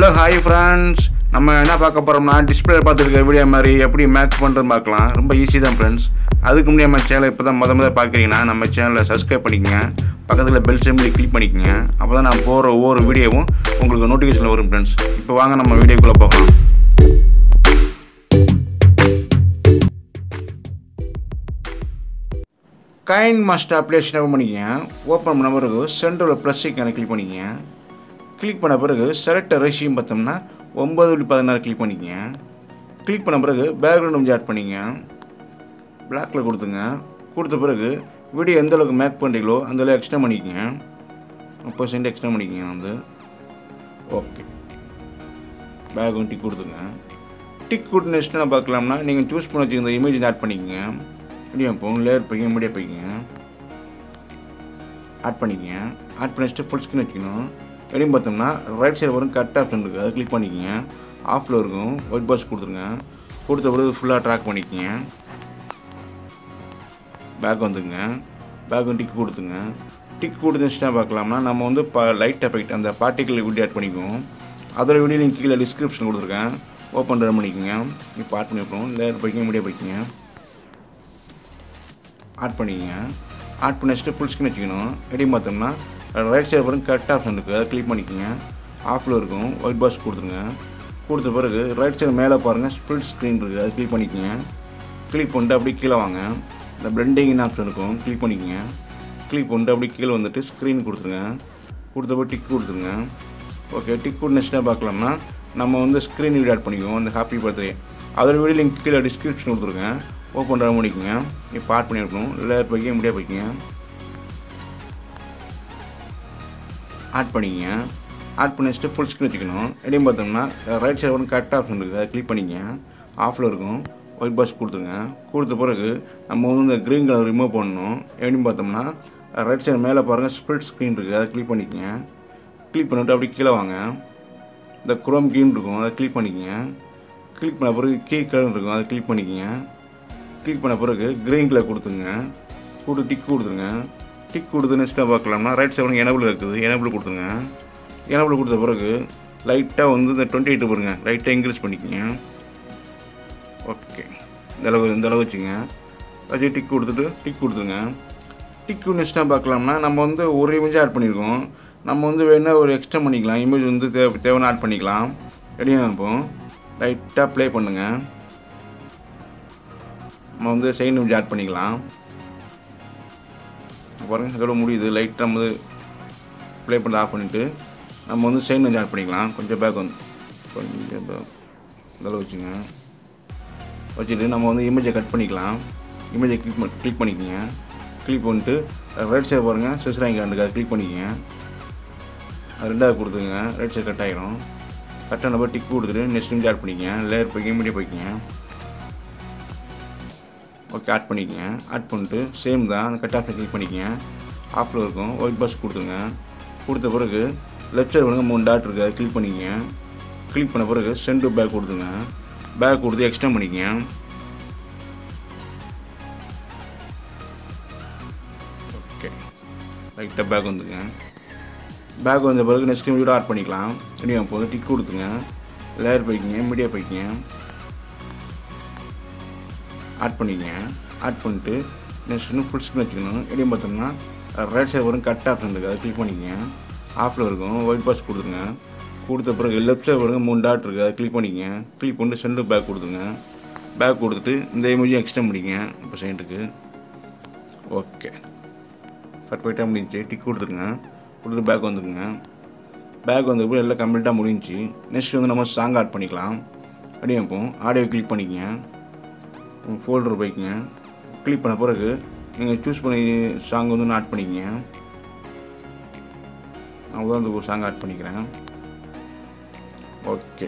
Hello hi friends நம்ம என்ன பார்க்க போறோம்னா டிஸ்ப்ளே பார்த்துக்கிற வீடியோ மாதிரி எப்படி மேட்ச் பண்றதுன்னு பார்க்கலாம். ரொம்ப ஈஸி தான் ஃப்ரெண்ட்ஸ். அதுக்கு முன்னாடி நம்ம சேனலை இப்போதான் முதல்ல பார்க்குறீங்கன்னா நம்ம சேனலை சப்ஸ்கிரைப் பண்ணிக்கங்க. பக்கத்துல பெல் சிம்பிளை கிளிக் பண்ணிக்கங்க. அப்பதான் நான் போற ஒவ்வொரு வீடியோவும் உங்களுக்கு நோட்டிஃபிகேஷன் வரும் ஃப்ரெண்ட்ஸ். இப்போ வாங்க நம்ம வீடியோக்குள்ள போகலாம். கைண்ட் மாஸ்டர் அப்ளிகேஷன் ஓபன் பண்ணிக்கங்க. ஓபன் பண்ண பிறகு சென்டரில் ப்ளஸ் ஐகானை கிளிக் பண்ணிக்கங்க. கிளிக் பண்ண பிறகு செலக்ட் ரேஷியோ பார்த்தோம்னா 9:16 கிளிக் பண்ணிக்கங்க. கிளிக் பண்ண பிறகு பேக்ரவுண்ட் கொஞ்சம் ஆட் பண்ணிங்க. பிளாக்ல கொடுத்துங்க. கொடுத்த பிறகு வீடியோ எந்த அளவுக்கு மேக் பண்ணுறீங்களோ அந்த அளவுக்கு எக்ஸ்டெண்ட் பண்ணிக்கங்க. 30% எக்ஸ்டெண்ட் பண்ணிக்கங்க. வந்து ஓகே பேக்ரவுண்ட் டிக் கொடுத்துங்க. டிக் கொடுத்து நெக்ஸ்ட் நான் பார்க்கலாம்னா நீங்கள் சூஸ் பண்ண வச்சுருந்த இமேஜ் ஆட் பண்ணிக்கங்க. மீடியா போங்க, லேயர் போய்ங்க, மீடியா போய்ங்க, ஆட் பண்ணிக்கங்க. ஆட் பண்ணி வச்சுட்டு ஃபுல் ஸ்க்ரீன் வச்சுக்கணும். எப்படின்னு பார்த்தோம்னா ரைட் சைடு வரும் கட் ஆப்ஷன் இருக்குது, அதை கிளிக் பண்ணிக்கங்க. ஆஃபில் இருக்கும் ஒயிட் பாக்ஸ் கொடுத்துருங்க. கொடுத்த பிறகு ஃபுல்லாக ட்ராக் பண்ணிக்கங்க. பேக் வந்துங்க. பேக் வந்து டிக் கொடுத்துங்க. டிக் கொடுத்துச்சுன்னா பார்க்கலாம்னா நம்ம வந்து லைட் எஃபெக்ட் அந்த பார்ட்டிக்கல் வீடியோ ஆட் பண்ணிக்குவோம். அதோட வீடியோ லிங்க் கீழே டிஸ்கிரிப்ஷன் கொடுத்துருக்கேன். ஓப்பன் ரன் பண்ணிக்கோங்க. இப்போ ஆட் பண்ணி வைப்போம். லேயர் போய்க்கிங்க, மீடியா போய்க்கிங்க, ஆட் பண்ணிக்கங்க. ஆட் பண்ணி வச்சுட்டு ஃபுல் ஸ்க்ரீன் வச்சுக்கணும். எப்படின்னு பார்த்தோம்னா ரைட் சைடு பிறகு கட் ஆப்ஷன் இருக்குது, அதை கிளிக் பண்ணிக்கோங்க. ஆஃபில் இருக்கும் ஒயிட் பாக்ஸ் கொடுத்துருங்க. கொடுத்த பிறகு ரைட் சைடு மேலே பாருங்கள் ஸ்பிளிட் ஸ்க்ரீன் இருக்குது, அதை கிளிக் பண்ணிக்கோங்க. கிளிக் பண்ணிட்டு அப்படியே கீழே வாங்க. இந்த பிளெண்டிங் ஆப்ஷன் இருக்கும், கிளிக் பண்ணிக்கோங்க. கிளிக் பண்ணிட்டு அப்படியே கீழே வந்துட்டு ஸ்க்ரீன் கொடுத்துருங்க. கொடுத்த பிறகு டிக் கொடுத்துருங்க. ஓகே டிக் கொடுத்து நெக்ஸ்ட்டாக பார்க்கலாம்னா நம்ம வந்து ஸ்க்ரீன் வீடியோ ஆட் பண்ணிக்குவோம். அந்த ஹாப்பி பர்த்டே அதோட வீடியோ லிங்க் கீழே டிஸ்கிரிப்ஷன் கொடுத்துருங்க. ஓப்பன் ரன் பண்ணிக்கோங்க. இப்போ ஆட் பண்ணி வைக்கணும். லேயர் போய்க்கு, மீடியா போய்க்கிங்க, ஆட் பண்ணிக்கங்க. ஆட் பண்ணி வச்சுட்டு ஃபுல் ஸ்க்ரீன் வச்சுக்கணும். எப்படின்னு பார்த்தோம்னா ரைட் சைடு ஒன்று கட் ஆப்ஷன் இருக்குது, அதை கிளிக் பண்ணிங்க. ஆஃபில் இருக்கும் ஒயிட் பாக்ஸ் கொடுத்துருங்க. கொடுத்த பிறகு நம்ம வந்து இந்த க்ரீன் கலர் ரிமூவ் பண்ணணும். எப்படின்னு பார்த்தோம்னா ரைட் சைடு மேலே பாருங்கள் ஸ்பிளிட் ஸ்க்ரீன் இருக்குது, அதை கிளிக் பண்ணிக்கங்க. கிளிக் பண்ணிவிட்டு அப்படி கீழே வாங்க. இந்த குரோம் கீன் இருக்கும், அதை கிளிக் பண்ணிக்கங்க. கிளிக் பண்ண பிறகு கீ கலர் இருக்கும், அதை கிளிக் பண்ணிக்கங்க. கிளிக் பண்ண பிறகு க்ரீன் கலர் கொடுத்துங்க. கொடுத்து டிக் கொடுத்துருங்க. டிக் கொடுத்து நெக்ஸ்ட்டாக பார்க்கலாம்னா ரைட் சைடு எனபிள் இருக்குது, எனபிள் கொடுத்துருங்க. எனபிள் கொடுத்த பிறகு லைட்டாக வந்து இந்த 28 பாருங்க, லைட்டாக இன்க்ரீஸ் பண்ணிக்கங்க. ஓகே இந்த அளவு வச்சுங்க. வச்சு டிக் கொடுத்துட்டு டிக் கொடுத்துருங்க. டிக் நெக்ஸ்ட்டாக பார்க்கலாம்னா நம்ம வந்து ஒரு இமேஜ் ஆட் பண்ணியிருக்கோம். நம்ம வந்து வேணால் ஒரு எக்ஸ்ட்ரா பண்ணிக்கலாம். இமேஜ் வந்து தேவையான ஆட் பண்ணிக்கலாம். ரெடியாக இருப்போம். லைட்டாக ப்ளே பண்ணுங்கள். நம்ம வந்து செகண்ட் இமேஜ் ஆட் பண்ணிக்கலாம். பாருங்கள் இதோட முடியுது. லைட்டாக நம்ம வந்து ப்ளே பண்ணி ஆஃப் பண்ணிவிட்டு நம்ம வந்து செயின் கொஞ்சம் ஆட் பண்ணிக்கலாம். கொஞ்சம் பேக் வந்து கொஞ்சம் பேக் இதெல்லாம் வச்சுங்க. வச்சுட்டு நம்ம வந்து இமேஜை கட் பண்ணிக்கலாம். இமேஜை கிளிக் பண்ணிக்கோங்க. கிளிக் பண்ணிட்டு ரைட் சைடு பாருங்கள் சிஸ்ராங்க ரெண்டுக்கு, அதை கிளிக் பண்ணிக்கோங்க. அது ரெண்டாவது கொடுத்துங்க. ரைட் சைடு கட் ஆகிடும். கட் ஆன போய் டிக் கொடுத்துட்டு நெக்ஸ்ட் இமேஜ் ஆட் பண்ணிக்கோங்க. லேயர் போய்க்கு, மீடியா போய்க்கிங்க, ஓகே ஆட் பண்ணிக்கங்க. ஆட் பண்ணிட்டு சேம் தான் அந்த கட் ஆஃப் கிளிக் பண்ணிக்கங்க. ஆஃபில் இருக்கும் ஒயிட் பாக்ஸ் கொடுத்துருங்க. கொடுத்த பிறகு லெஃப்ட் சைடு வந்து 3 டாட் இருக்குது, அதை கிளிக் பண்ணிக்கங்க. கிளிக் பண்ண பிறகு சென்டர் பேக் கொடுத்துங்க. பேக் கொடுத்து எக்ஸ்டெண்ட் பண்ணிக்கங்க. ஓகே ரைட்டாக பேக் வந்துங்க. பேக் வந்த பிறகு நெக்ஸ்ட் வீடியோ ஆட் பண்ணிக்கலாம். மீடியா போதும் டிக் கொடுத்துங்க. லேயர் போய்க்கிங்க, மீடியா போய்க்கிங்க, ஆட் பண்ணிக்கங்க. ஆட் பண்ணிட்டு நெக்ஸ்ட் இன்னும் ஃபுல் ஸ்க்ரீன் வச்சுக்கணும். எப்படின்னு பார்த்தோம்னா ரைட் சைடு வரும் கட் ஆப்ஷன் இருக்குது, அதை கிளிக் பண்ணிக்கங்க. ஆஃபில் இருக்கும் ஒயிட் பாக்ஸ் கொடுத்துருங்க. கொடுத்த பிறகு லெஃப்ட் சைடு வரும் 3 டாட் இருக்குது, அதை கிளிக் பண்ணிக்கங்க. கிளிக் பண்ணிட்டு சென்டர் பேக் கொடுத்துங்க. பேக் கொடுத்துட்டு இந்த இமேஜும் எக்ஸ்டெண்ட் பண்ணிக்கங்க. இப்போ செகண்டுக்கு ஓகே பர்ஃபெக்டாக முடிஞ்சிச்சு. டிக் கொடுத்துருங்க. கொடுத்துட்டு பேக் வந்துருங்க. பேக் வந்ததுக்கு எல்லாம் கம்ப்ளீட்டாக முடிஞ்சிச்சு. நெக்ஸ்ட் வந்து நம்ம சாங் ஆட் பண்ணிக்கலாம். அப்படியே இருப்போம். ஆடியோ கிளிக் பண்ணிக்கங்க. ஃபோல்டர் போய்க்குங்க. கிளிக் பண்ண பிறகு நீங்கள் சூஸ் பண்ணி சாங் வந்து ஆட் பண்ணிக்கங்க. அவ்வளோதான் அந்த சாங் ஆட் பண்ணிக்கிறேன். ஓகே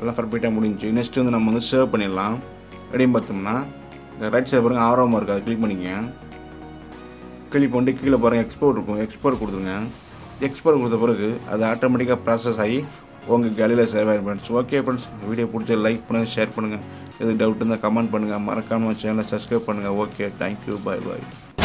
எல்லாம் பர்ஃபெக்டாக முடிஞ்சிச்சு. நெக்ஸ்ட் வந்து நம்ம வந்து சேவ் பண்ணிடலாம். எப்படின்னு பார்த்தோம்னா இந்த ரைட் சைடு பாருங்கள் ஆரமாக இருக்குது, அதை கிளிக் பண்ணிக்கங்க. கிளிக் பண்ணிட்டு கீழே பாருங்கள் எக்ஸ்போர்ட் இருக்கும், எக்ஸ்போர்ட் கொடுத்துருங்க. எக்ஸ்போர்ட் கொடுத்த பிறகு அது ஆட்டோமேட்டிக்காக ப்ராசஸ் ஆகி உங்கள் கேலரியில் சேவ் ஆகிடும் ஃப்ரெண்ட்ஸ். ஓகே ஃப்ரெண்ட்ஸ், வீடியோ பிடிச்ச லைக் பண்ணுங்கள், ஷேர் பண்ணுங்கள். எது டவுட் இருந்தால் கமெண்ட் பண்ணுங்கள். மறக்காமல் சேனலை சப்ஸ்கிரைப் பண்ணுங்கள். ஓகே தேங்க்யூ, பாய் பாய்.